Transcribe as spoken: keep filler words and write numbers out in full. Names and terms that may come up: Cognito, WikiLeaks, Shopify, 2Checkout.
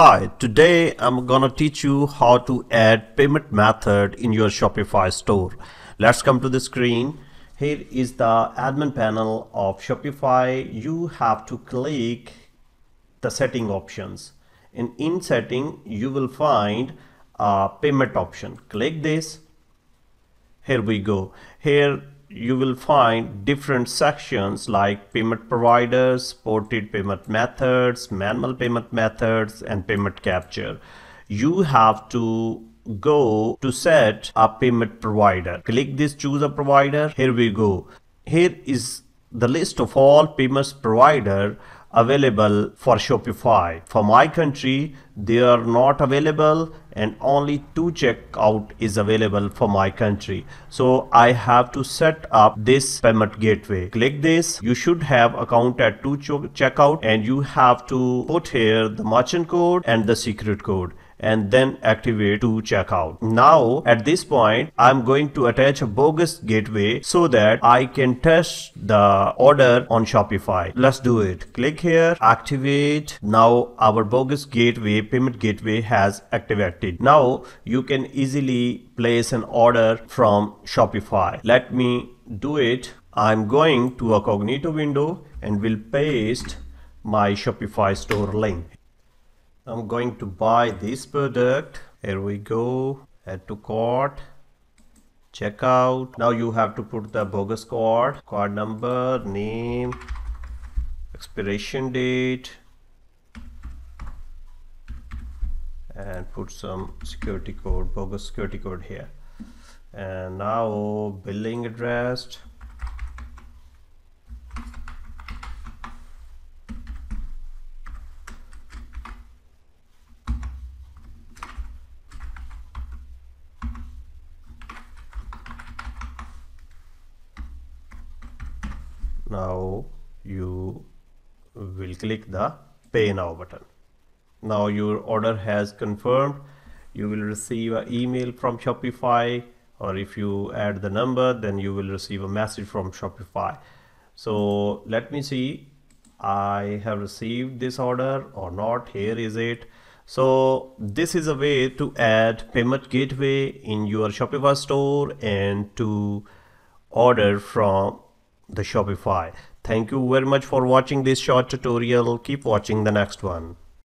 Hi, today I'm gonna teach you how to add payment method in your Shopify store. Let's come to the screen. Here is the admin panel of Shopify. You have to click the setting options, and in setting you will find a payment option. Click this. Here we go. Here you will find different sections like payment providers, supported payment methods, manual payment methods, and payment capture. You have to go to set a payment provider. Click this, choose a provider. Here we go. Here is the list of all payments provider available for Shopify. For my country, they are not available, and only two checkout is available for my country. So I have to set up this payment gateway. Click this. You should have account at two checkout, and you have to put here the merchant code and the secret code, and then activate two checkout. Now at this point, I'm going to attach a bogus gateway so that I can test the order on Shopify. Let's do it. Click here, activate. Now our bogus gateway, payment gateway, has activated. Now you can easily place an order from Shopify. Let me do it. I'm going to a Cognito window and will paste my Shopify store link. I'm going to buy this product. Here we go. Add to cart. Checkout. Now you have to put the bogus card, card number, name, expiration date, and put some security code, bogus security code here. And now billing address. Now you will click the Pay Now button. Now your order has confirmed. You will receive an email from Shopify, or if you add the number, then you will receive a message from Shopify. So let me see, I have received this order or not. Here is it. So this is a way to add payment gateway in your Shopify store and to order from the Shopify. Thank you very much for watching this short tutorial. Keep watching the next one.